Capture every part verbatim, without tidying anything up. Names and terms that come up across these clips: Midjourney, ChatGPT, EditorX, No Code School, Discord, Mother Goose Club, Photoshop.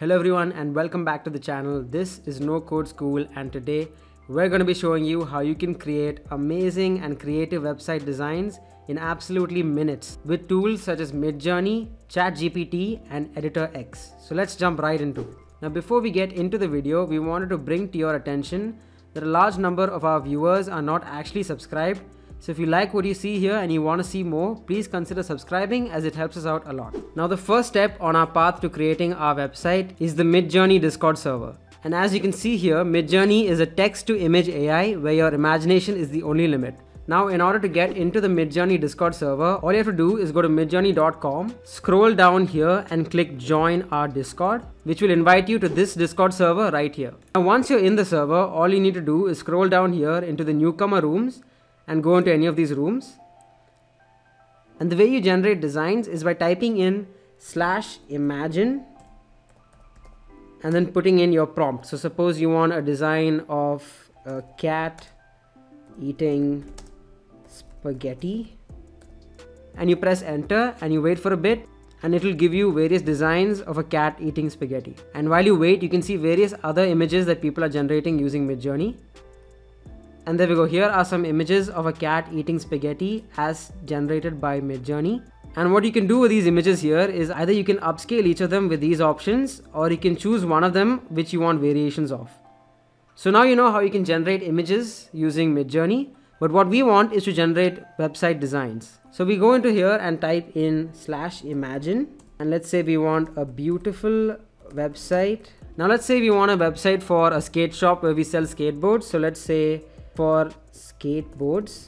Hello everyone and welcome back to the channel. This is No Code School and today we're going to be showing you how you can create amazing and creative website designs in absolutely minutes with tools such as Midjourney, ChatGPT and Editor X. So let's jump right into it. Now before we get into the video, we wanted to bring to your attention that a large number of our viewers are not actually subscribed. So if you like what you see here and you want to see more, please consider subscribing as it helps us out a lot. Now the first step on our path to creating our website is the Midjourney Discord server. And as you can see here, Midjourney is a text to image A I where your imagination is the only limit. Now in order to get into the Midjourney Discord server, all you have to do is go to midjourney dot com, scroll down here and click join our Discord, which will invite you to this Discord server right here. Now once you're in the server, all you need to do is scroll down here into the newcomer rooms and go into any of these rooms. And the way you generate designs is by typing in slash imagine and then putting in your prompt. So suppose you want a design of a cat eating spaghetti and you press enter and you wait for a bit and it'll give you various designs of a cat eating spaghetti. And while you wait, you can see various other images that people are generating using Midjourney. And there we go, here are some images of a cat eating spaghetti as generated by Midjourney. And what you can do with these images here is either you can upscale each of them with these options or you can choose one of them which you want variations of. So now you know how you can generate images using Midjourney, but what we want is to generate website designs. So we go into here and type in slash imagine and let's say we want a beautiful website. Now let's say we want a website for a skate shop where we sell skateboards. So let's say for skateboards,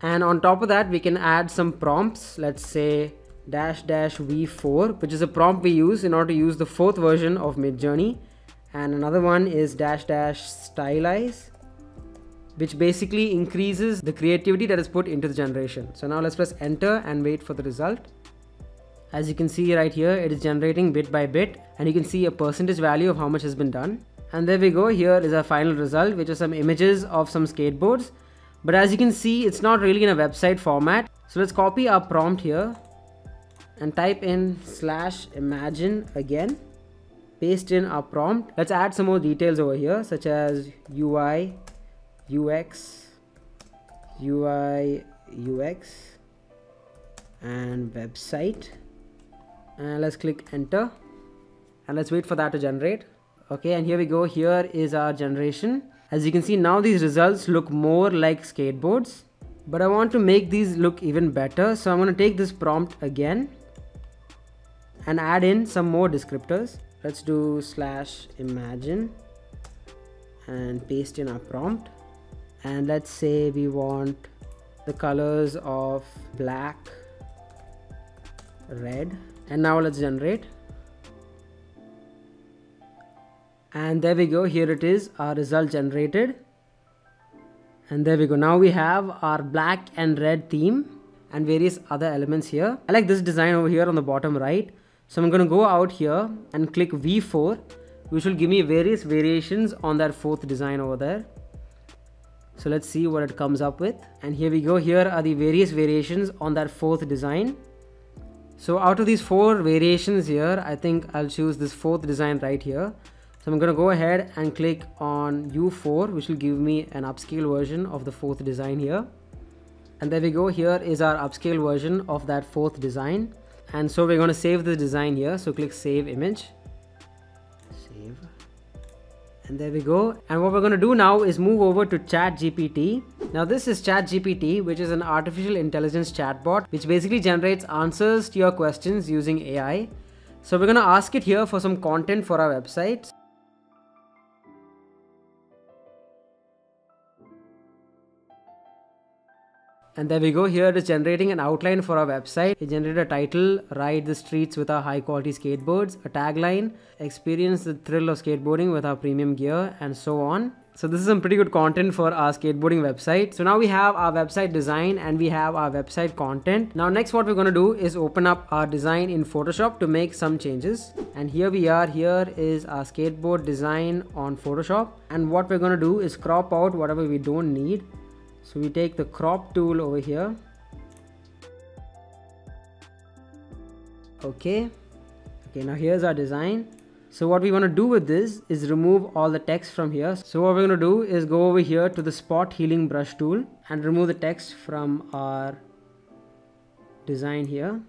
and on top of that we can add some prompts. Let's say dash dash v four, which is a prompt we use in order to use the fourth version of Midjourney, and another one is dash dash stylize, which basically increases the creativity that is put into the generation. So now let's press enter and wait for the result. As you can see right here, it is generating bit by bit and you can see a percentage value of how much has been done. And there we go, here is our final result, which are some images of some skateboards. But as you can see, it's not really in a website format. So let's copy our prompt here and type in slash imagine again, paste in our prompt. Let's add some more details over here, such as U I, U X, U I, U X, and website. And let's click enter and let's wait for that to generate. Okay, and here we go, here is our generation. As you can see now, these results look more like skateboards, but I want to make these look even better. So I'm going to take this prompt again and add in some more descriptors. Let's do slash imagine and paste in our prompt. And let's say we want the colors of black, red, and now let's generate. And there we go, here it is, our result generated. And there we go, now we have our black and red theme and various other elements here. I like this design over here on the bottom right. So I'm going to go out here and click v four, which will give me various variations on that fourth design over there. So let's see what it comes up with. And here we go, here are the various variations on that fourth design. So out of these four variations here, I think I'll choose this fourth design right here. So I'm going to go ahead and click on U four, which will give me an upscale version of the fourth design here. And there we go, here is our upscale version of that fourth design. And so we're going to save the design here. So click save image, save, and there we go. And what we're going to do now is move over to ChatGPT. Now this is ChatGPT, which is an artificial intelligence chatbot, which basically generates answers to your questions using A I. So we're going to ask it here for some content for our website. And there we go, here it is generating an outline for our website. It generated a title, ride the streets with our high quality skateboards, a tagline, experience the thrill of skateboarding with our premium gear, and so on. So this is some pretty good content for our skateboarding website. So now we have our website design and we have our website content. Now next what we're going to do is open up our design in Photoshop to make some changes. And here we are, here is our skateboard design on Photoshop. And what we're going to do is crop out whatever we don't need. So we take the crop tool over here. Okay. Okay, now here's our design. So what we want to do with this is remove all the text from here. So what we're going to do is go over here to the spot healing brush tool and remove the text from our design here.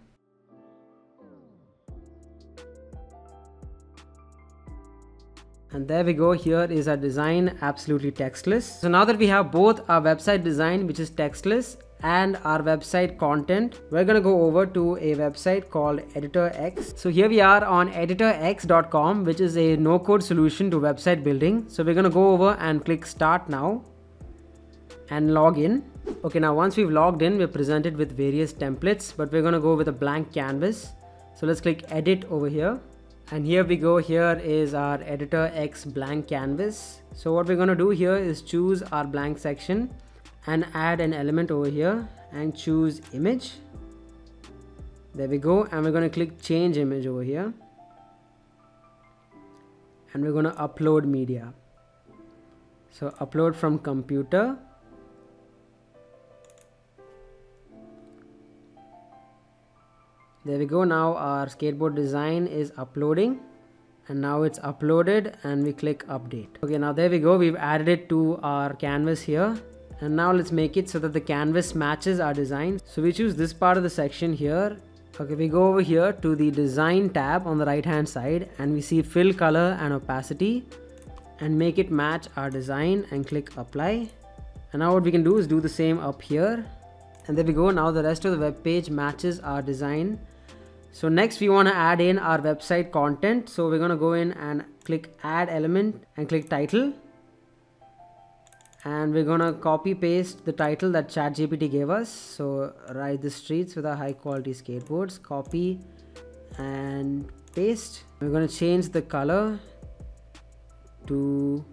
And there we go, here is our design absolutely textless. So now that we have both our website design, which is textless, and our website content, we're gonna go over to a website called EditorX. So here we are on editor x dot com, which is a no code solution to website building. So we're gonna go over and click start now and log in. Okay, now once we've logged in, we're presented with various templates, but we're gonna go with a blank canvas. So let's click edit over here. And here we go, here is our EditorX blank canvas. So what we're gonna do here is choose our blank section and add an element over here and choose image. There we go, and we're gonna click change image over here. And we're gonna upload media. So upload from computer. There we go, now our skateboard design is uploading and now it's uploaded and we click update. Okay, now there we go, we've added it to our canvas here. And now let's make it so that the canvas matches our design. So we choose this part of the section here. Okay, we go over here to the design tab on the right hand side and we see fill color and opacity and make it match our design and click apply. And now what we can do is do the same up here. And there we go, now the rest of the web page matches our design. So next we want to add in our website content. So we're going to go in and click add element and click title. And we're going to copy paste the title that ChatGPT gave us. So ride the streets with our high quality skateboards, copy and paste. We're going to change the color to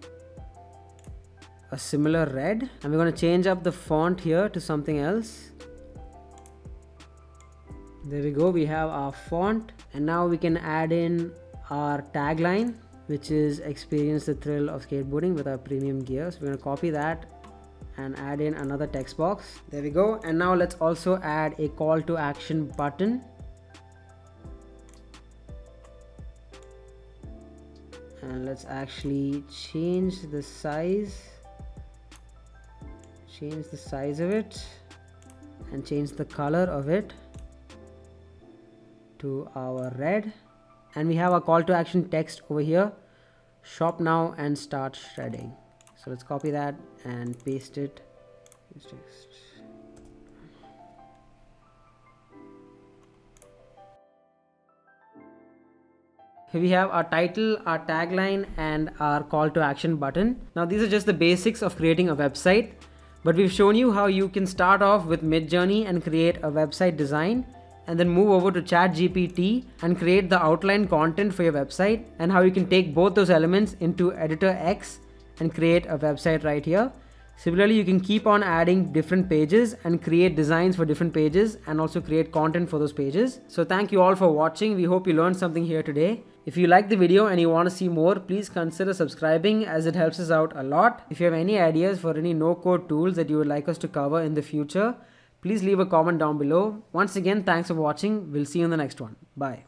a similar red. And we're going to change up the font here to something else. There we go, we have our font. And now we can add in our tagline, which is experience the thrill of skateboarding with our premium gear. So we're going to copy that and add in another text box. There we go. And now let's also add a call to action button. And let's actually change the size, change the size of it and change the color of it to our red. And we have a call to action text over here, shop now and start shredding. So let's copy that and paste it. Paste text. Here we have our title, our tagline and our call to action button. Now these are just the basics of creating a website, but we've shown you how you can start off with Midjourney and create a website design, and then move over to ChatGPT and create the outline content for your website, and how you can take both those elements into EditorX and create a website right here. Similarly, you can keep on adding different pages and create designs for different pages and also create content for those pages. So thank you all for watching. We hope you learned something here today. If you like the video and you want to see more, please consider subscribing as it helps us out a lot. If you have any ideas for any no-code tools that you would like us to cover in the future, please leave a comment down below. Once again, thanks for watching. We'll see you in the next one. Bye.